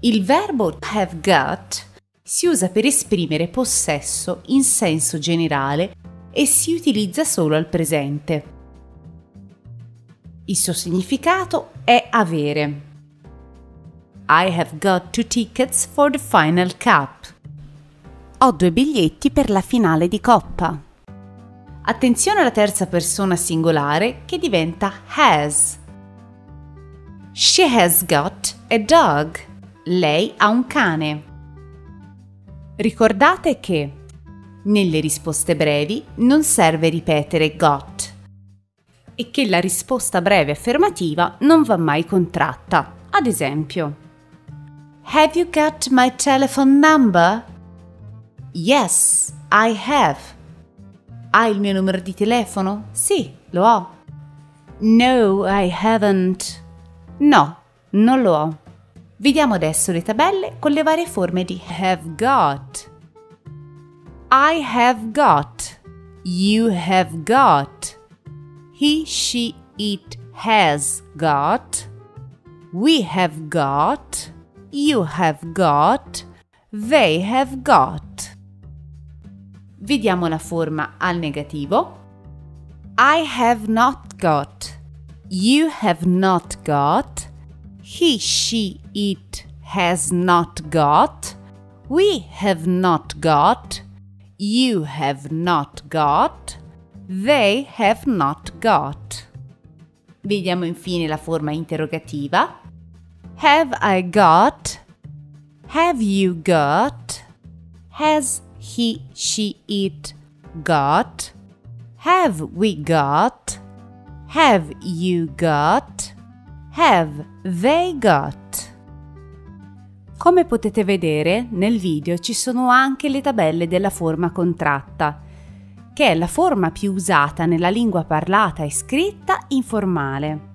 Il verbo have got si usa per esprimere possesso in senso generale e si utilizza solo al presente. Il suo significato è avere. I have got 2 tickets for the final cup. Ho 2 biglietti per la finale di coppa. Attenzione alla terza persona singolare che diventa has. She has got a dog. Lei ha un cane. Ricordate che nelle risposte brevi non serve ripetere got e che la risposta breve affermativa non va mai contratta. Ad esempio, Have you got my telephone number? Yes, I have. Hai il mio numero di telefono? Sì, lo ho. No, I haven't. No, non lo ho. Vediamo adesso le tabelle con le varie forme di have got. I have got. You have got. He, she, it has got. We have got. You have got. They have got. Vediamo la forma al negativo. I have not got. You have not got. He, she, it has not got. We have not got. You have not got. They have not got. Vediamo infine la forma interrogativa. Have I got? Have you got? Has he, she, it got? Have we got? Have you got? Have they got? Come potete vedere, nel video ci sono anche le tabelle della forma contratta, che è la forma più usata nella lingua parlata e scritta informale.